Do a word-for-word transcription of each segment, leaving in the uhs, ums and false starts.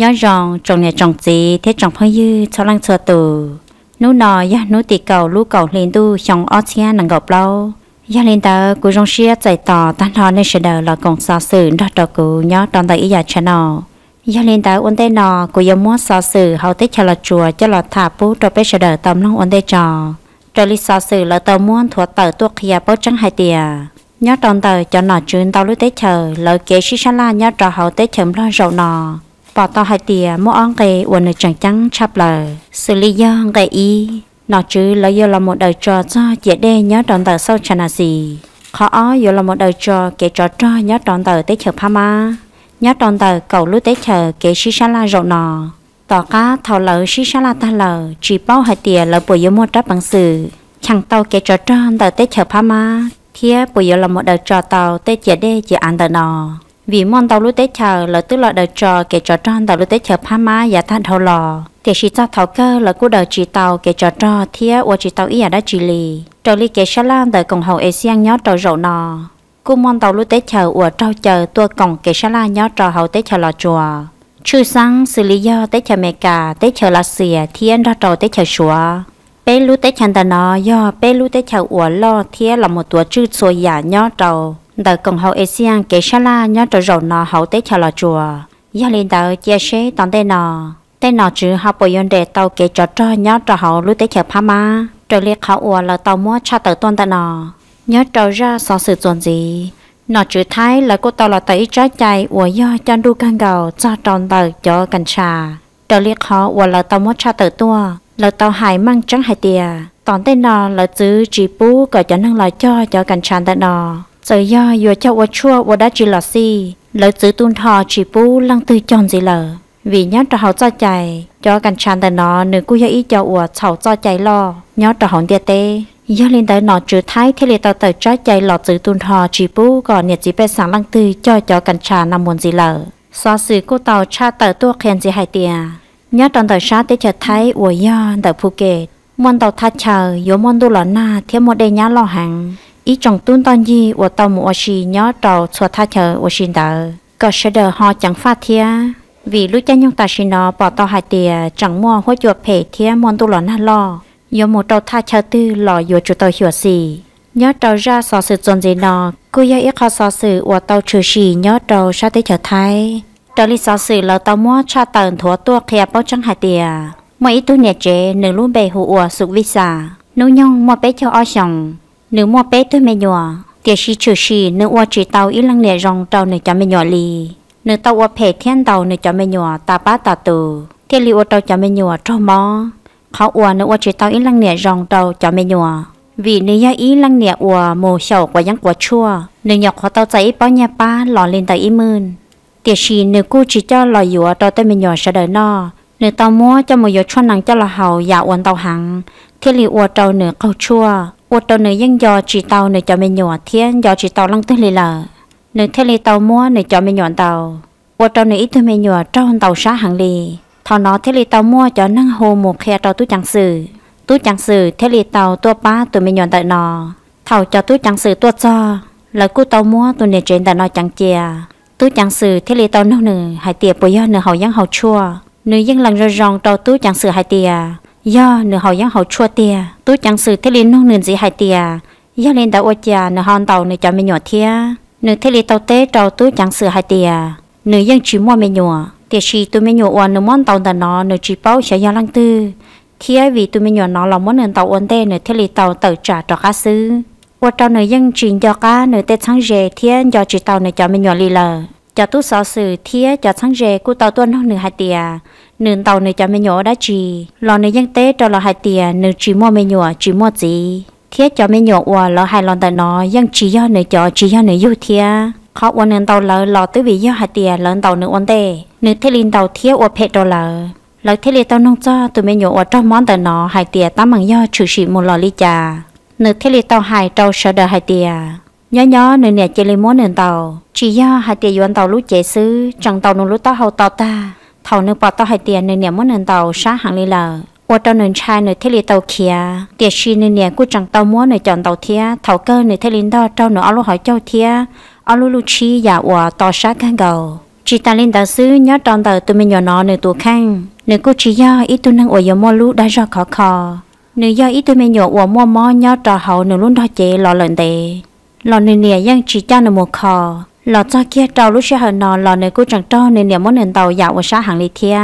nhớ rằng trồng nhà trồng gì thế trồng phong như cho lăng cho từ nấu nồi ya nấu tì cầu lú cầu lên tu trong ót xe nằng gọc lâu ya lên ta cú rong xe chạy tỏ tan thò nên sẽ đỡ là còn xa xử đắt đỏ cú nhớ toàn tại ý giả cho nó ya lên ta uốn tay nò cú giờ mua xa xử hậu tết cho là chùa cho là thả bú cho bé sẽ đỡ tầm nông uốn tay trò cho lý xa xử là tàu muốn thua tờ tuột kia bó trắng hai tia nhớ toàn tờ cho nọ chuyến tàu lú tết chờ lời kế sĩ sa la nhớ trò hậu tết chấm lo rậu nò bỏ tao hai tia mua ăn cái uốn ở chẳng trắng chắp lờ xử lý do cái y nó chứ lấy vô là một đời trò cho dễ đe nhớ đòn tờ sâu chả là gì khó vô là một đời trò kể trò trò nhớ đòn tờ tới chợ Pama nhớ đòn tờ cầu lúa tới chợ kể xí xá la rộng nò tỏ cá thầu lỡ xí xá la ta lỡ chỉ bao hai tia lỡ buổi vô mua tráp bằng sự chẳng tao kể trò trò tờ tới chợ Pama thia buổi vô là một đời trò tàu tới dễ đe dễ ăn tờ nò vì món tàu lúa tới chợ là tức là đời trò kể trò tròn tàu lúa tới chợ Pama giả than thầu lò kể chỉ cho thầu cơ là cú đời chỉ tàu kể trò trò thía ô chỉ tàu ý đã chỉ lì trò lì kể sa lan đời cổng hậu Asian nhớ trò rậu nò cú món tàu lúa tới chợ ủa trao chờ tua cổng kể sa lan nhớ trò hậu tới chợ lò chùa chư sáng xử lý do tới chợ mẹ cả tới chợ là xìa thía ra trò tới chợ chùa bé lúa tới chăn tờ nò do bé lúa tới chợ ủa lo thía là một tua chư xôi giả nhớ trò đời cổng hậu Asian kể sa lan nhớ trò rậu nò hậu tới chợ lò chùa do lên đời chia sẻ toàn tên nò tên nó chứ họ bồi dưỡng để tàu kể cho cho nhớ cho họ lối tới chợ Pama trời liệt họ ủa là tàu mua cha tới tuần ta nọ nhớ trâu ra so sự chuẩn gì nó chứ thấy là cô tàu là tới trái chạy ủa do cho đu căng gầu cho tròn tờ cho cành xà trời liệt họ ủa là tàu mua cha tới tua là tàu hải mang trắng hải tìa toàn tên nó là chứ chỉ bú cởi cho năng là cho cho cành xà ta nọ giờ do vừa cho ủa chua ủa đã chỉ là si lợi chứ tuôn thò chỉ bú lăng tư chọn gì lờ vì nhớ trò hậu cho chạy cho cành tràn tại nó nữ cú ý cho ủa sầu cho chạy lo nhớ trò hậu tiệt tê do lên tới nó chữ thái thế liệt tao tới trái chạy lọt chữ tuôn thò chỉ bú còn nhiệt chỉ bê sáng lăng tư cho cho cành tràn nằm muốn gì lỡ so sự cô tàu cha tới tua khen gì hai tia nhớ tròn tới sát tới chợ thái ủa do tới Phuket môn tàu tha chờ yếu môn đu lọ na thiếu một đề nhá lo hàng ý chồng tuôn toàn gì ủa tàu mua xì nhớ trò xua tha chờ ủa xin tới có sẽ đỡ họ chẳng phát thia vì lúc cha nhung ta xin nó bỏ tao hai tia chẳng mua hoa chuột phê thía món tu lò na lo do một trâu tha chờ tư lò do chủ tàu hiểu gì nhớ trâu ra so sự tròn gì nó cứ do ít khó so sự của tàu trừ gì nhớ trâu sao tới trở thái trâu lý so sự là tao mua cha tần thua tua kia bao trắng hai tia mấy tu nhẹ chế nửa luôn bề hụ ủa sụp visa nấu nhung mua bé cho o chồng nửa mua bé tôi mẹ nhỏ tia si trừ gì nửa ủa chỉ tàu ít lăng nhẹ rong trâu nửa cho mẹ nhỏ lì nửa tàu qua phe thiên tàu nửa cho mẹ nhỏ ta ba ta từ thiên liu tàu cho mẹ nhỏ cho mò khó ua nửa ua chỉ tàu ít lăng nhẹ ròng tàu cho mẹ nhỏ vì nửa gia ít lăng nhẹ ua mồ sầu quả nhãn quả chua nửa nhọc khó tàu giấy bao nhà ba lò lên tàu ít mươn tiệt xì nửa cô chỉ cho lò dừa tàu tới mẹ nhỏ sẽ đợi no nửa tàu mua cho mồ dừa cho nàng cho lò hầu dạ uốn tàu hằng thiên liu ua tàu nửa câu chua ua tàu nửa dân dò chỉ tàu nửa cho mẹ nhỏ thiên dò chỉ tàu lăng tới lì lờ nửa theo lì tàu mua nửa cho mẹ nhọn tàu qua tàu nửa ít thôi mẹ nhọn trâu tàu xá hàng lì thọ nó theo lì tàu mua cho năng hồ một khe tàu túi chẳng sử túi chẳng sử theo lì tàu tua ba tụi mẹ nhọn tại nó thầu cho túi chẳng sử tua cho lời cú tàu mua tụi nè trên tại nó chẳng chè túi chẳng sử theo lì tàu nấu nửa hai tiệp bồi do nửa hậu giang hậu chua nửa dân lần rồi ròng tàu túi chẳng sử hai tiệp do nửa hậu giang hậu chua tiệp túi chẳng sử theo lì nấu nửa gì hai tiệp do lên tàu ô chè nửa hòn tàu nửa cho mẹ nhọn thia nửa thế lì tàu tê trâu túi chẳng sửa hai tia nửa dân chỉ mua mẹ nhùa tiệt xì tụi mẹ nhùa nửa món tàu tần nó nửa chỉ bao sẽ do lăng tư thía vì tụi mẹ nhùa nó là món nền tàu ổn tê nửa thế lì tàu tự trả cho cá sứ qua tàu nửa dân chỉ do cá nửa tê sáng rề thía do chỉ tàu nửa cho mẹ nhùa lì lờ cho túi xỏ sứ thía cho sáng rề của tàu tuân nó nửa hai tia nửa tàu nửa cho mẹ nhùa đã chỉ lò nửa dân tê trâu là hai tia nửa chỉ mua mẹ nhùa chỉ mua gì thiết cho mấy nhỏ ủa lỡ hai lần tại nó dân chỉ do nửa cho chỉ do nửa yêu thia khó ủa nên tàu lỡ lò tới vì do hai tia lớn tàu nửa ổn tê nửa thế linh tàu thiết ủa pet đồ lỡ lỡ thế linh tàu nông cho tụi mấy nhỏ ủa trong món tại nó hai tia tám bằng do trừ xị một lò ly trà nửa thế linh tàu hai trâu sợ đời hai tia nhớ nhớ nửa nè chơi lên món nền tàu chỉ do hai tia do tàu lú chế xứ chẳng tàu nửa lú tàu hậu tàu ta thầu nửa bỏ tàu hai tia nửa nè món nền tàu sát hạng ly lờ qua tàu nền trai nền thế lì tàu kia tiệt xì nền nè cú chẳng tàu múa nền chọn tàu thía thầu cơ nền thế lì đó trâu nền áo lụa hỏi châu thía áo lụa lụa chi giả ủa tàu sát gan gầu Chị ta lên tờ sư nhớ tròn tờ tụi mình nhỏ nó nửa tuổi khăn. Nửa cô chỉ do ít tụi năng ở dầu mò lũ đã ra khó khó. Nửa do ít tụi mình nhỏ ở mò mò nhớ trò hậu nửa luôn đó chị lò lợn tệ. Lò nửa nè giang chỉ cho nửa một khó. Lò cho kia trâu lúc sẽ hở nó lò nửa cô chẳng cho nửa nè món nền tàu dạo ở xã hàng lì thia.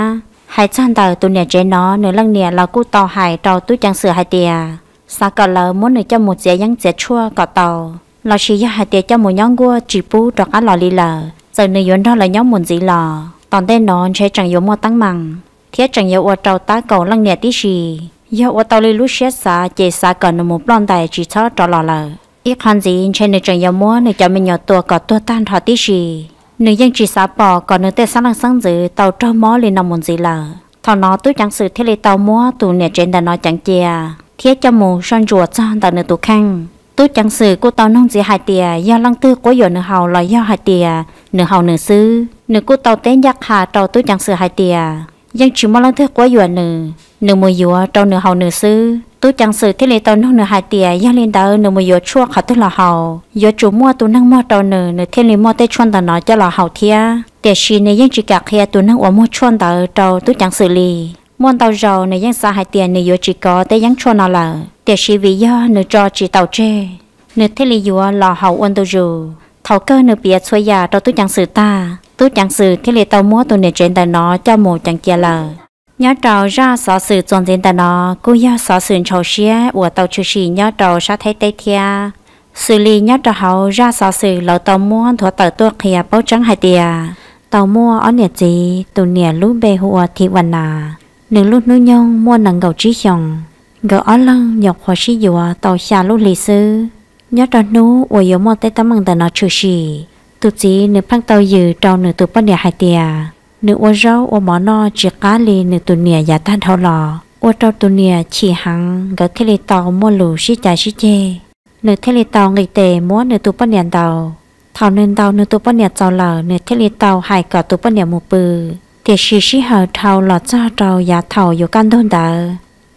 Hai trăm tờ tụi nè chế nó nửa lăng nè là cô tàu hải trâu túi chẳng sửa hai tia. Sao cả lỡ muốn nửa cho một dĩa giang dĩa chua cọ tàu. Lò chỉ do hai tia cho một nhóm gua chỉ pu trò cá lò lì lờ. Giờ nơi yến đó là nhóm muốn gì lò, toàn tên nó sẽ chẳng yếu mua tăng măng, thiết chẳng yếu ở trâu tá cầu lăng nẹt tí gì, yếu ở tàu lưới xét xa, chế xa cần một lon tài chỉ cho trò lò lờ, ít hơn gì trên nơi chẳng yếu mua nơi cho mình nhỏ tua cọ tua tan thọ tí gì, nơi dân chỉ xả bỏ còn nơi tê sáng lăng sáng dữ tàu trâu mó lên nằm muốn gì lờ, thọ nó túi chẳng sự thiết lấy tàu mua tụ nẹt trên đà nó chẳng chè, thiết cho mù son ruột cho tàu nơi tụ khang. Tôi chẳng sự cô tàu nông gì hai tia do lăng tư của giờ nửa hầu là do hai tia nửa hầu nửa sư nửa cô tàu té giặc hà trâu tôi chẳng sự hai tia dân chỉ mong lăng tư của giờ nửa nửa mùa dừa trâu nửa hầu nửa sư tôi chẳng sự thế này tàu nông nửa hai tia do lên đầu nửa mùa dừa chua khảo tôi là hầu do chủ mua tôi năng mua trâu nửa nửa thế này mua tây chuan tàu nó cho là hầu thia để xì này dân chỉ cả kia tôi năng uống mua chuan tàu trâu tôi chẳng sự lì mua tàu dầu này dân xa hai tia nửa dừa chỉ có tây dân chuan nào là để chỉ vì do nửa trò chỉ tàu tre nửa thế lý do là hậu ôn tàu dù thầu cơ nửa bịa xuôi già cho tôi chẳng sự ta tôi chẳng sự thế lý tàu mua tôi nửa trên tại nó cho một chẳng kia lờ nhớ trò ra xóa sự tròn trên tại nó cô do xóa sự trầu xía của tàu chư sĩ nhớ trò sát thấy tây thia xử lý nhớ trò hậu ra xóa sự lỡ tàu mua thua tờ tuột kia bao trắng hai tia tàu mua ở nè gì tụi nè lú bê hùa thị vần à nửa lúc núi nhông mua nằng gầu trí chồng gỡ ở lăng nhọc hoa sĩ dừa tàu xa lũ lì sư nhớ ra nú uầy yếu mò tay tấm bằng tờ nó chửi xì tụt gì nửa phăng tàu dừa trâu nửa tụt bắn nhà hai tia nửa uầy rau uầy mỏ no chỉ cá lì nửa tụt nè giả tan thâu lò uầy trâu tụt nè chỉ hằng gỡ thế lì tàu mua lù xí chả xí chê nửa thế lì tàu nghịch tề múa nửa tụt bắn nhà tàu thảo nền tàu nửa tụt bắn nhà tàu lờ nửa thế lì tàu hải cả tụt bắn nhà một bự để xí xí hở thâu lọt ra trâu giả thâu vô căn thôn tờ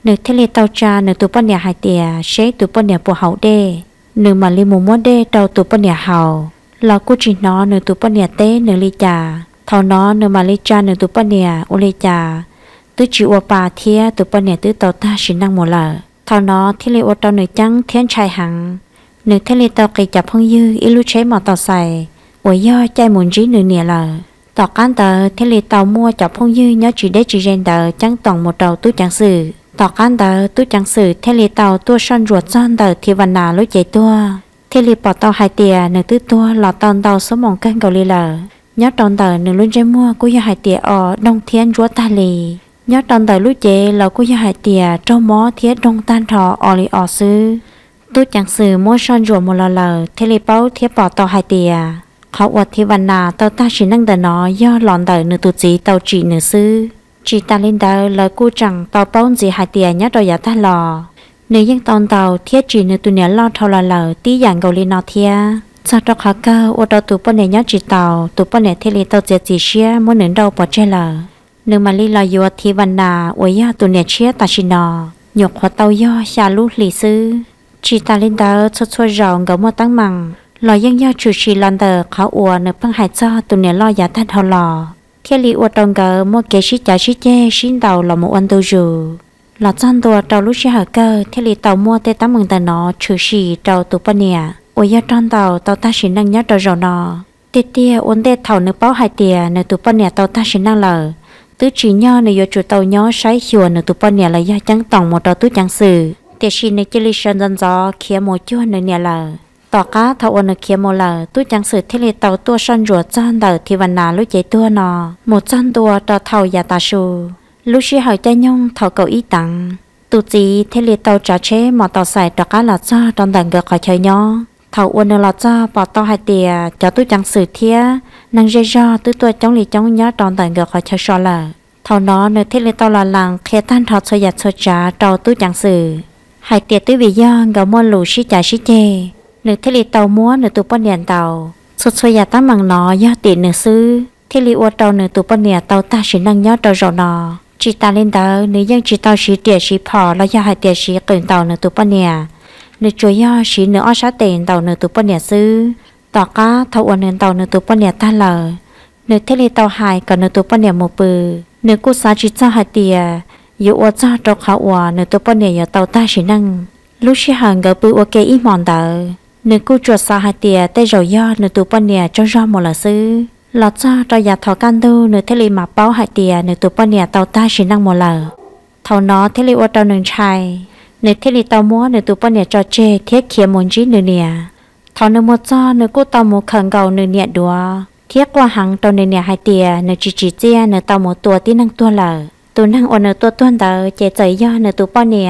nửa thế lê tàu cha nửa tụi bắn nhà hai tia xế tụi bắn nhà bùa hậu đê nửa mà li mù muốn đê tàu tụi bắn nhà hậu lò cô chỉ nó nửa tụi bắn nhà té nửa li trà thao nó nửa mà li cha nửa tụi bắn nhà ô li trà tứ chỉ ô bà thia tụi bắn nhà tứ tàu ta chỉ năng một lợ thao nó thế lê ô tàu nửa trắng thiên trai hẳn nửa thế lê tàu kỳ chập hông dư ít lú chế mỏ tàu xài ủa do chai muốn trí nửa nè lợ tàu cán tờ thế lê tàu mua chập hông dư nhớ chỉ để chỉ gen tờ trắng toàn một đầu tứ chẳng sự tàu can tờ tôi chẳng xử thế lì tàu tua son ruột son tờ thì vần nào lối chạy tua thế lì bỏ tàu hai tia nửa tứ tua lọt toàn tàu số mỏng canh cầu lì lờ nhớ toàn tờ nửa luôn chơi mua cô gia hai tia ở đông thiên ruột ta lì nhớ toàn tờ lối chạy là cô gia hai tia trâu mó thiết đông tan thọ ở lì ở xứ tôi chẳng xử mua son ruột một lò lờ thế lì bao thiết bỏ tàu hai tia họ ở thì vần nào tàu ta chỉ năng tờ nó do lòn tờ nửa tụt gì tàu chỉ nửa xứ chị ta lên tàu lời cô chẳng tàu bông gì hai tia nhớ rồi giả ta lò nếu dân toàn tàu thiết chỉ nếu tụi nhớ lo thâu là lờ tí dạng gầu lên nó thia sao cho khó cơ ô tô tụi bông này nhớ chỉ tàu tụi bông này thế lì tàu dệt gì xia muốn đến đâu bỏ chơi lờ nếu mà li lo vô thì vần nà uầy do tụi nhớ chia ta chỉ nò nhục khó tàu do xa lú lì sư chị ta lên tàu cho cho rào gấu mua tăng mằng lo dân do chủ trì lần tờ khó ủa nếu băng hải cho tụi nhớ lo giả ta thâu lò thế lì ở trong gờ mua cái xí chả xí che xí tàu là một anh tàu dù là chân tàu tàu lúc xí hở cơ thế lì tàu mua tê tám mừng tàu nó trừ xì tàu tụ bận nè ở do trong tàu tàu ta xí năng nhớ tàu rồi nó tê tê uốn tê thầu nửa bao hai tia nửa tụ bận nè tàu ta xí năng lờ tứ chỉ nhớ nửa do chủ tàu nhớ sấy chùa nửa tụ bận nè là do trắng tòng một tàu tứ trắng sử tê xí nửa chơi lì sơn dân gió kia một chua nửa nè lờ tàu cá thầu ở nơi kia một lờ tôi chẳng xử thế lệ tàu tua son rùa chân đầu thì vần nào lối chạy tua nò một chân tua tàu thầu giả tà su lúc xí hỏi cha nhung thầu cầu ý tặng tụt gì thế lệ tàu trả chế mà tàu xài tàu cá là cho trong đàn gợt khỏi chơi nhó thầu ở nơi là cho bỏ tàu hai tia cho tôi chẳng xử thía năng dây do tôi tua chống lì chống nhó trong đàn gợt khỏi chơi so lờ thầu nó nơi thế lệ tàu là làng khe tan thọ soi giả soi trả tàu tôi chẳng xử hai tia tôi vì do gạo mua lù xí trả xí chê nửa thế lì tàu múa nửa tụ bận đèn tàu sốt sôi giả tắm bằng nó do tiền nửa sư thế lì uo tàu nửa tụ bận đèn tàu ta chỉ năng nhớ tàu rồi nó chỉ ta lên tàu nửa dân chỉ tàu chỉ tiền chỉ phò là do hai tiền chỉ cần tàu nửa tụ bận đèn nửa chuối do chỉ nửa ót sát tiền tàu nửa tụ bận đèn sư tàu cá thâu uo nửa tàu nửa tụ bận đèn ta lờ Nếu thế li tàu hải còn nếu tôi bận nhiều một bữa, nếu cô sáng chỉ cho hai tia, dù ở cho đâu khảo hòa nếu tôi bận nhiều tàu ta chỉ năng. Lúc xí hàng gỡ bữa ở cái ít mòn tờ, nếu cô chuột sao hai tia tay dầu do nếu tôi bận nhiều cho do một là xứ, là cho tàu nhà thọ can đâu nếu thế li mà báo hai tia nếu tôi bận nhiều tàu ta chỉ năng một là. Thầu nó thế li ở tàu nương trai, nếu thế li tàu múa nếu tôi bận nhiều cho chê thiết kia muốn gì nữa nè. Thầu nếu một cho nếu cô tàu một khẩn cầu nữa nhẹ đùa. Thiết qua hàng tàu này nhà hai tia nửa chỉ chỉ chia nửa tàu một tua tí năng tua lở tu năng ở nửa tua tuân tờ chế chảy do nửa tu bao nè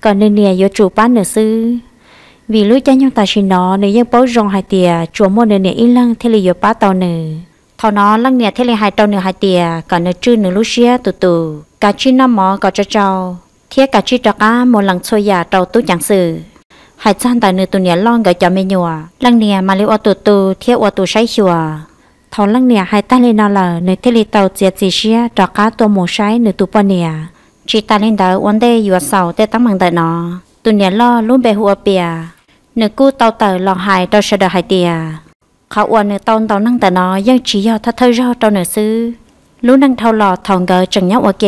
còn nửa nè do chủ bán nửa sư vì lối cha nhau ta xin nó nửa dân bố rong hai tia chùa mua nửa nè ít lăng thế là do bán tàu nửa thọ nó lăng nè thế là hai tàu nửa hai tia còn nửa trư nửa lối xia tụ tụ cả chi năm mỏ cả cho trâu thiết cả chi trọc á một lần xôi già trâu tú chẳng sự hai trăm tại nửa tu nè lon gọi cho mẹ nhùa lăng nè mà liu ở tụ tụ thiết ở tụ say chùa thầu lăng nè hai ta lên nào là nơi thế li tàu chia chia chia trò cá tua mồ sấy nơi tụ bò nè chỉ ta lên đó uốn đây vừa sầu tê tắm bằng tại nó tụ nè lo luôn bè hùa bìa nơi cú tàu tờ lò hài tàu sờ đờ hài tìa khảo uốn nơi tàu tàu năng tại nó dân chỉ do thắt thơi rau tàu nơi xứ lú năng thâu lò thòng gờ chẳng nhóc ok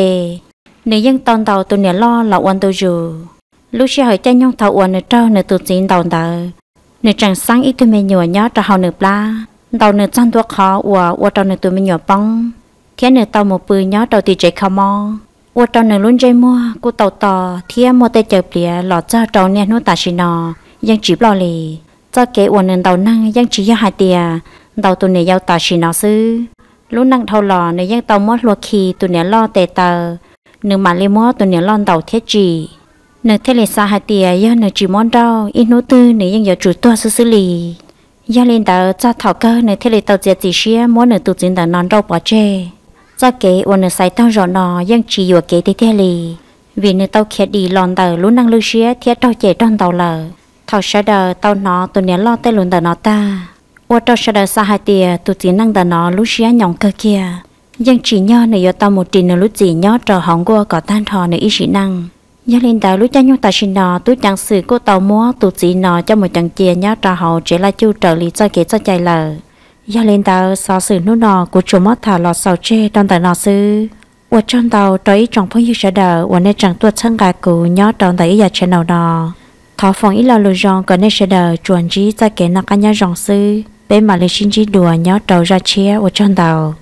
nơi dân tàu tàu tụ nè lo là uốn tàu dù lú xe hỏi cha nhông thầu uốn nơi trâu nơi tụ chín tàu tờ nơi chẳng sáng ít thôi mày nhủa nhó trò hào nơi pla tàu nửa trăm tua khó của của tàu nửa tụi mình nhỏ bông thế nửa tàu một bự nhỏ tàu thì chạy khao mò của tàu nửa luôn chạy mua của tàu to thế mua tay chở bìa lọ cho tàu nè nuốt tạt xì nò giang chỉ lò lì cho kế của nửa tàu năng giang chỉ cho hai tia tàu tụi nè giao tạt xì nò xứ lúc năng thâu lò nửa giang tàu mót lúa khi tụi nè lo tè tờ nửa mà lên mót tụi nè lo tàu thiết chỉ nửa thế lệ xa hai tia do nửa chỉ món rau ít nuốt tư nửa giang giờ chủ tua xứ xứ lì gia lên tàu cho thảo cơ nơi thế lệ tàu diệt chỉ xia mỗi nơi tụt diễn tàu non đâu bỏ chê cho kế ở nơi sài tàu rõ nò dân chỉ vừa kế thế thế lệ vì nơi tàu khét đi lòn tàu lún năng lưu xia thiết tàu chạy đòn tàu lở thảo sẽ đờ tàu nó tụi nè lo tê lún tàu nó ta qua tàu sẽ đờ xa hai tia tụt diễn năng tàu nó lú xia nhỏng cơ kia dân chỉ nhớ nơi do tàu một tiền nơi lú chỉ nhớ trò hỏng qua có tan thò nơi ý sĩ năng gia lên tàu lú cha nhau ta xin nọ túi chẳng sử cô tàu múa tụ chỉ nọ cho một chẳng chia nhá trà hậu chỉ là chu trợ lý cho kế cho chạy lờ gia lên tàu xó sử nô nọ của chủ mót thả lọ sầu chê trong tàu nọ sư ở trong tàu trói trong phong như sẽ đờ ở nơi chẳng tuột sang gà cụ nhá trong tàu giờ channel nọ thọ phòng ít là lùi rong còn nơi sẽ đờ chuẩn trí cho kế nọ cả nhá rong sư bên mà lấy xin chỉ đùa nhá trầu ra chia ở trong tàu